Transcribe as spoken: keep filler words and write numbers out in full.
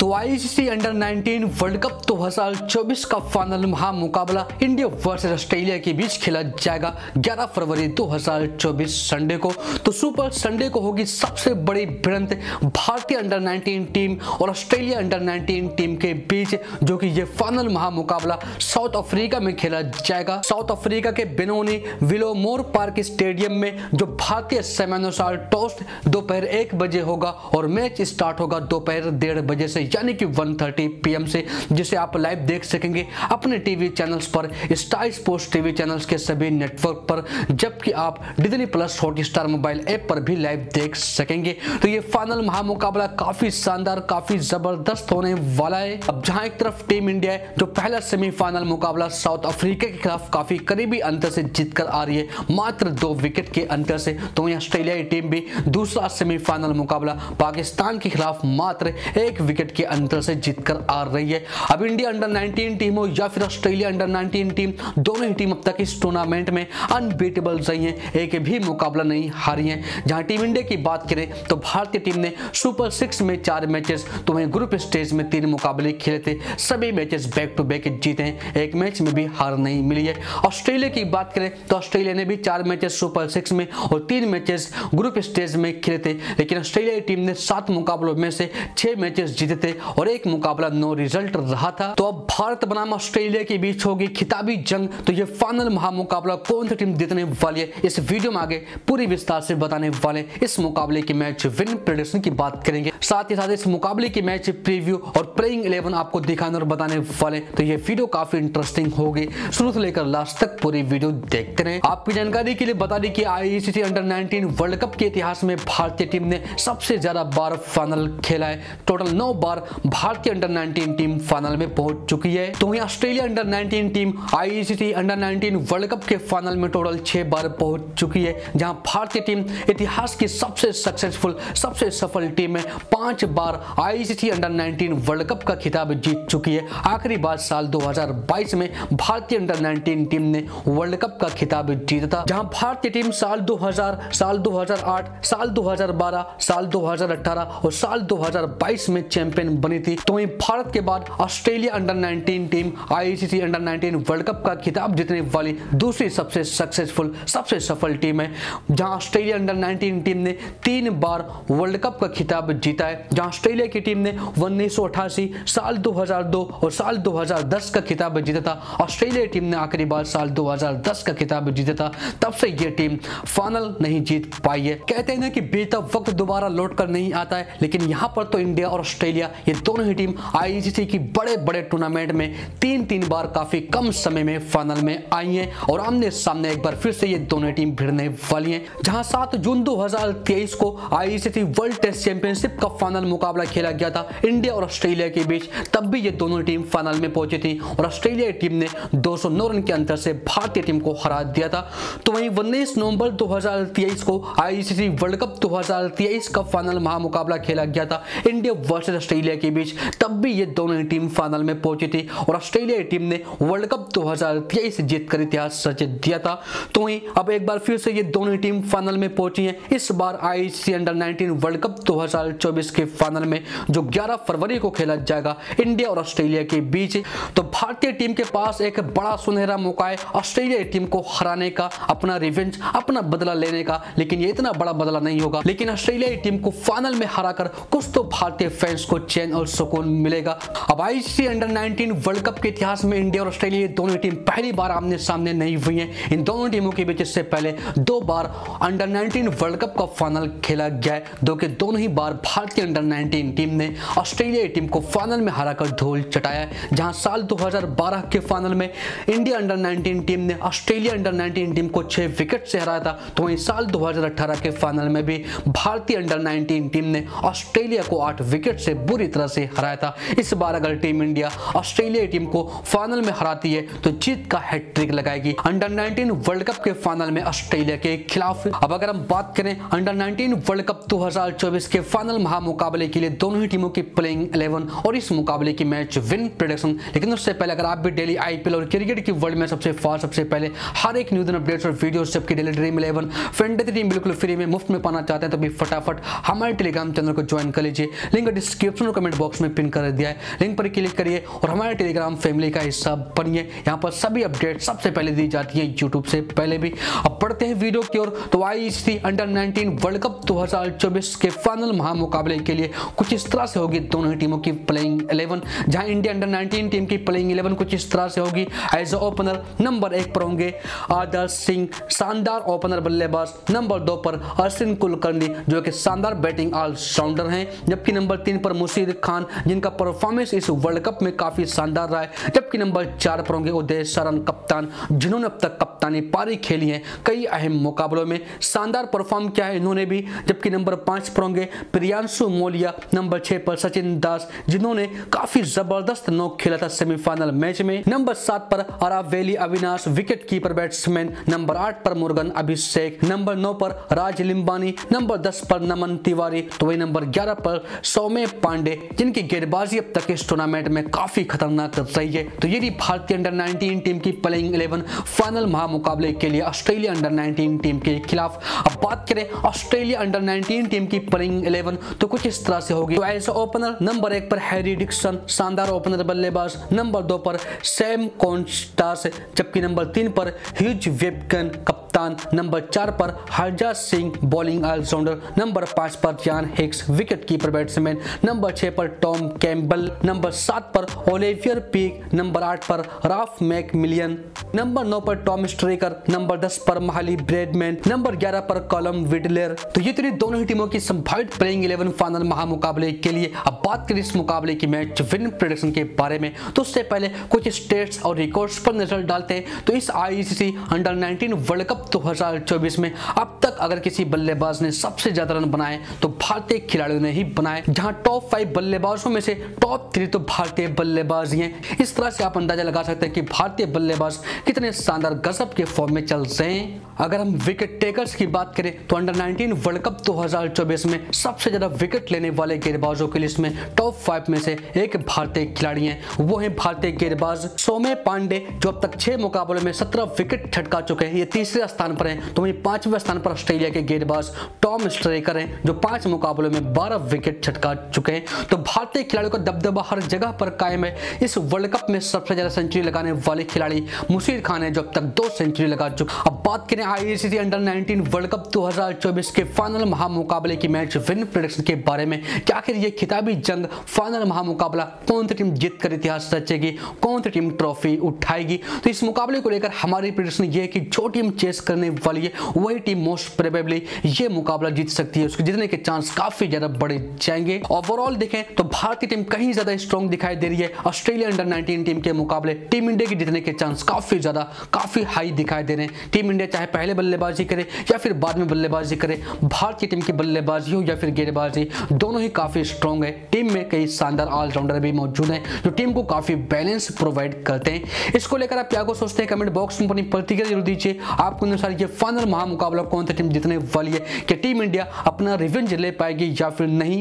तो ICC under nineteen world cup दो हज़ार चौबीस का फाइनल महामुकाबला इंडिया वर्सेस ऑस्ट्रेलिया के बीच खेला जाएगा ग्यारह फरवरी दो हज़ार चौबीस संडे को। तो सुपर संडे को होगी सबसे बड़ी भिड़ंत भारतीय अंडर नाइनटीन टीम और ऑस्ट्रेलिया अंडर नाइनटीन टीम के बीच, जो कि ये फाइनल महामुकाबला साउथ अफ्रीका में खेला जाएगा। साउथ अफ्रीका के बिनोनी विलोमोर पार्क स्टेडियम में, जो भारतीय समयानुसार टॉस दोपहर एक बजे होगा और मैच स्टार्ट होगा दोपहर डेढ़ बजे से, यानी कि वन थर्टी पी एम से, जिसे आप लाइव देख सकेंगे अपने टीवी चैनल्स पर, स्टार स्पोर्ट्स टीवी चैनल्स के सभी नेटवर्क पर, जबकि आप Disney plus Hotstar mobile app पर भी लाइव देख सकेंगे। तो ये फाइनल महामुकाबला काफी शानदार, काफी जबरदस्त होने वाला है। अब जहां एक तरफ टीम इंडिया है, जो पहला सेमीफाइनल मुकाबला साउथ अफ्रीका के खिलाफ काफी करीबी अंतर से जीतकर आ रही है, मात्र दो विकेट के अंतर से, तो वहीं ऑस्ट्रेलियाई टीम भी दूसरा सेमीफाइनल मुकाबला पाकिस्तान के खिलाफ मात्र एक विकेट के अंतर से जीतकर आ रही है। अब इंडिया अंडर नाइनटीन टीम हो या फिर ऑस्ट्रेलिया अंडर नाइनटीन टीम, दोनों ही टीम अब तक इस टूर्नामेंट में अनबीटेबल रही है, एक भी मुकाबला नहीं हारी है। जहां टीम इंडिया की बात करें तो भारतीय टीम ने सुपर सिक्स में चार मैचेस, तो वहीं ग्रुप स्टेज में तीन मुकाबले खेले थे, सभी मैचेस बैक टू बैक जीते हैं, एक मैच में भी हार नहीं मिली है। ऑस्ट्रेलिया की बात करें तो ऑस्ट्रेलिया ने भी चार मैचेस सुपर सिक्स में और तीन मैचेस ग्रुप स्टेज में खेले थे, लेकिन ऑस्ट्रेलियाई टीम ने सात मुकाबलों में से छह मैचेस जीते थे और एक मुकाबला नो रिजल्ट रहा था। तो अब भारत बनाम ऑस्ट्रेलिया के बीच होगी खिताबी जंग। तो ये फाइनल महामुकाबला कौन सी टीम जीतने वाली है, इस वीडियो में आगे पूरी विस्तार से बताने वाले। इस मुकाबले की मैच विन प्रेडिक्शन की बात करेंगे, साथ ही साथ इस मुकाबले की मैच प्रीव्यू और प्लेइंग इलेवन आपको दिखाने और बताने वाले। तो ये वीडियो काफी इंटरेस्टिंग होगी, शुरू से लेकर लास्ट तक पूरी वीडियो देखते रहें। आपकी जानकारी के लिए बता दें कि ICC under nineteen world cup के इतिहास में भारतीय टीम ने सबसे ज्यादा बार फाइनल खेला है, टोटल नौ बार भारतीय अंडर नाइनटीन टीम फाइनल में पहुंच चुकी है। तो वहीं Australia under nineteen team ICC under nineteen world cup के फाइनल में टोटल छह बार पहुंच चुकी है, जहां भारतीय टीम इतिहास की सबसे सक्सेसफुल, सबसे सफल टीम है, पांच बार ICC under nineteen world cup का खिताब जीत चुकी है। आखिरी बार साल दो हज़ार बाईस में भारतीय अंडर नाइनटीन टीम ने वर्ल्ड कप का खिताब जीता था, जहां भारतीय टीम साल दो हज़ार, साल दो हज़ार आठ, साल दो हज़ार बारह, साल दो हज़ार अठारह और साल दो हज़ार बाईस में चैंपियन बनी थी। तो वहीं भारत के बाद Australia under nineteen team ICC under nineteen world cup का खिताब जीतने वाली दूसरी सबसे सक्सेसफुल, सबसे सफल टीम है, जहां ऑस्ट्रेलिया अंडर नाइनटीन टीम ने तीन बार वर्ल्ड कप का खिताब जीता है, जहां ऑस्ट्रेलिया की टीम ने उन्नीस सौ अठासी, साल दो हज़ार दो और साल दो हज़ार दस का खिताब जीता था। ऑस्ट्रेलिया टीम ने आखिरी बार साल दो हज़ार दस का खिताब जीता था, तब से ये टीम फाइनल नहीं जीत पाई है। कहते हैं ना कि बीता वक्त दोबारा लौट कर नहीं आता है, लेकिन यहाँ पर तो इंडिया और ऑस्ट्रेलिया ये दोनों ही टीम आईसीसी की बड़े बड़े टूर्नामेंट में तीन तीन बार काफी कम समय में फाइनल में आई है और आमने सामने एक बार फिर से ये दोनों टीम भिड़ने वाली है। जहाँ सात जून दो हजार तेईस को आईसीसी वर्ल्ड टेस्ट चैंपियनशिप का फाइनल मुकाबला खेला गया था इंडिया और ऑस्ट्रेलिया के बीच, तब भी ये दोनों टीम फाइनल में पहुंची थी और ऑस्ट्रेलिया टीम ने दो सौ नौ रन के अंतर से भारतीय टीम को हरा दिया था। तो वहीं उन्नीस नवंबर दो हज़ार तेईस को आईसीसी वर्ल्ड कप दो हज़ार तेईस का फाइनल महामुकाबला खेला गया था इंडिया वर्सेस ऑस्ट्रेलिया के बीच, तब भी ये दोनों टीम फाइनल में पहुंची थी और ऑस्ट्रेलिया टीम ने वर्ल्ड कप दो हज़ार तेईस जीतकर इतिहास रच दिया था। तो वहीं अब एक बार फिर से ये दोनों टीम फाइनल में पहुंची है, इस बार ICC under nineteen world cup दो हज़ार चौबीस के फाइनल में, जो ग्यारह फरवरी को खेला जाएगा इंडिया और ऑस्ट्रेलिया के बीच। तो भारतीय टीम के पास एक बड़ा सुनहरा मौका है ऑस्ट्रेलिया टीम को हराने का, अपना रिवेंज, अपना बदला लेने का, लेकिन ये इतना बड़ा बदला नहीं होगा, लेकिन ऑस्ट्रेलिया टीम को फाइनल में हराकर कुछ तो भारतीय फैंस को चैन और सुकून मिलेगा। अब ICC under nineteen world cup के इतिहास में इंडिया और ऑस्ट्रेलिया दोनों टीम पहली बार आमने सामने नहीं हुई है, इन दोनों टीमों के बीच इससे पहले दो बार अंडर नाइनटीन वर्ल्ड कप का फाइनल खेला गया है, जो कि दोनों ही बार भारतीय अंडर नाइनटीन टीम ने ऑस्ट्रेलिया टीम को फाइनल में हराकर धूल चटाया है। जहां साल दो हज़ार बारह के फाइनल में इंडिया अंडर नाइनटीन टीम ने ऑस्ट्रेलिया अंडर नाइनटीन टीम को छह विकेट से हराया था, तो वहीं साल दो हज़ार अठारह के फाइनल में भी भारतीय अंडर नाइनटीन टीम ने ऑस्ट्रेलिया को आठ विकेट से बुरी तरह से हराया था। इस बार अगर टीम इंडिया ऑस्ट्रेलिया टीम को फाइनल में हराती है तो जीत का हैट्रिक लगाएगी अंडर नाइनटीन वर्ल्ड कप के फाइनल में ऑस्ट्रेलिया के खिलाफ। अब अगर हम बात करें अंडर नाइनटीन वर्ल्ड कप दो हज़ार चौबीस के फाइनल महामुकाबले के लिए दोनों ही टीमों की प्लेइंग इलेवन और इस मुकाबले की मैच विन प्रेडिक्शन, लेकिन उससे पहले अगर आप भी डेली आईपीएल और क्रिकेट की वर्ल्ड में सबसे फास्ट, सबसे पहले हर एक न्यूज़ अपडेट्स और वीडियोस, सबकी daily dream eleven fantasy team बिल्कुल फ्री में, मुफ्त में पाना चाहते हैं तो भी फटाफट हमारे टेलीग्राम चैनल को ज्वाइन कर लीजिए, लिंक डिस्क्रिप्शन जरूर कमेंट बॉक्स में पिन कर दिया है। लिंक पर क्लिक करिए और हमारे टेलीग्राम फैमिली का हिस्सा बनिए। यहाँ पर सभी अपडेट सबसे पहले दी जाती है यूट्यूब से पहले भी। अब पढ़ते हैं वीडियो की ओर। तो ICC under nineteen world cup दो हज़ार चौबीस के फाइनल महामुकाबले के लिए कुछ इस तरह से होगी दोनों टीमों की प्लेइंग इलेवन। जहां इंडिया अंडर नाइनटीन टीम की प्लेइंग इलेवन कुछ इस तरह से होगी। एज ओपनर नंबर एक पर होंगे हरजस सिंह, शानदार ओपनर बल्लेबाज। नंबर दो पर अर्शिन कुलकर्णी जो कि शानदार बैटिंग ऑलराउंडर हैं। जबकि नंबर तीन पर मुशीर खान जिनका परफॉर्मेंस इस वर्ल्ड कप में काफी शानदार रहा है। जबकि नंबर चार पर होंगे उदय शरण कप्तान जिन्होंने अब तक कप्तानी पारी खेली है, कई अहम मुकाबलों में शानदार परफॉर्म किया है इन्होंने भी। जबकि नंबर पाँच पर होंगे प्रियांशु मोलिया, नंबर छह पर सचिन दास जिन्होंने काफी जबरदस्त नॉक खेला था सेमीफाइनल मैच में। नंबर सात पर Aravelly Avinash wicket keeper batsman. Number आठ पर मोर्गन अभिषेक, नंबर नौ पर राज लिम्बानी, नंबर दस पर नमन तिवारी, तो वही नंबर ग्यारह पर सौम्य पांडे जिनकी गेंदबाजी अब तक इस टूर्नामेंट में काफी खतरनाक रही है। तो ये भारतीय अंडर नाइनटीन टीम की प्लेइंग इलेवन फाइनल महामुकाबले के लिए ऑस्ट्रेलिया अंडर नाइनटीन टीम के खिलाफ। अब बात करें ऑस्ट्रेलिया अंडर नाइनटीन टीम की प्लेइंग इलेवन तो कुछ इस तरह से होगी। तो एज ओपनर नंबर एक पर हैरी डिक्सन, शानदार ओपनर बल्लेबाज। नंबर दो पर सैम कॉन्स्टास, जबकि नंबर तीन पर ह्यूज वेबगन कप्तान। नंबर चार पर Harjas Singh bowling all rounder. Number पाँच पर John Hicks wicket keeper batsman. Number छह पर टॉम कैम्बल। नंबर सात पर ओलिफियर पीक। नंबर आठ पर राफ मैकमिलियन। नंबर नौ पर टॉम स्ट्रेकर। नंबर दस पर मोहाली ब्रैडमैन। नंबर ग्यारह पर कॉलम विडलर। तो ये तेरी दोनों ही टीमों की संभावित प्लेइंग इलेवन फाइनल महामुकाबले के लिए। अब बात करें इस मुकाबले की मैच विन प्रेडिक्शन के बारे में, तो उससे पहले कुछ स्टेट्स और रिकॉर्ड्स पर नजर डालते हैं। तो इस ICC under nineteen world cup दो हज़ार चौबीस में अब तक अगर किसी बल्लेबाज ने सबसे ज्यादा रन बनाए तो भारतीय खिलाड़ियों ने ही बनाए। जहां टॉप फाइव बल्लेबाजों में से टॉप थ्री तो भारतीय बल्लेबाज ही हैं। इस तरह से आप अंदाजा लगा सकते हैं कि भारतीय बल्लेबाज कितने शानदार गजब के फॉर्म में चल रहे हैं। अगर हम विकेट टेकर्स की बात करें तो अंडर नाइनटीन वर्ल्ड कप दो हज़ार चौबीस में सबसे ज्यादा विकेट लेने वाले गेंदबाजों की लिस्ट में टॉप फाइव में से एक भारतीय खिलाड़ी हैं। वो हैं भारतीय गेंदबाज सौम्य पांडे जो अब तक छह मुकाबलों में सत्रह विकेट झटका चुके हैं, ये तीसरे स्थान पर हैं। तो वहीं पांचवें स्थान पर ऑस्ट्रेलिया के गेंदबाज टॉम स्ट्रेकर हैं जो पांच मुकाबलों में बारह विकेट झटका चुके हैं। तो भारतीय खिलाड़ियों का दबदबा हर जगह पर कायम है। इस वर्ल्ड कप में सबसे ज्यादा सेंचुरी लगाने वाले खिलाड़ी मुशीर खान है जो अब तक दो सेंचुरी लगा चुके। अब बात करें ICC under nineteen world cup दो हज़ार चौबीस के फाइनल महामुकाबले की मैच विन प्रेडिक्शन के बारे में कि आखिर ये खिताबी जंग फाइनल महामुकाबला कौन सी टीम जीत कर इतिहास रचेगी, कौन सी टीम ट्रॉफी उठाएगी। तो इस मुकाबले को लेकर हमारी प्रेडिक्शन ये है कि जो टीम चेस करने वाली है वही टीम मोस्ट प्रोबेबली ये मुकाबला जीत सकती है। उसके जीतने के चांस काफी ज्यादा बढ़ जाएंगे। ओवरऑल देखें तो भारतीय टीम कहीं ज्यादा स्ट्रॉन्ग दिखाई दे रही है ऑस्ट्रेलिया अंडर नाइनटीन टीम के मुकाबले। टीम इंडिया के जीतने के चांस काफी ज्यादा काफी हाई दिखाई दे रहे हैं। टीम इंडिया चाहे पहले बल्लेबाजी करे या फिर बाद में बल्लेबाजी करे, भारतीय टीम की बल्लेबाजी हो या फिर गेंदबाजी दोनों ही काफी स्ट्रांग है। टीम में कई शानदार ऑलराउंडर भी मौजूद हैं जो टीम को काफी बैलेंस प्रोवाइड करते हैं। इसको लेकर आप क्या को सोचते हैं कमेंट बॉक्स में अपनी प्रतिक्रिया जरूर दीजिए। आपको अनुसार ये फाइनल महामुकाबला कौन सी टीम जीतने वाली है, क्या टीम इंडिया अपना रिवेंज ले पाएगी या फिर नहीं।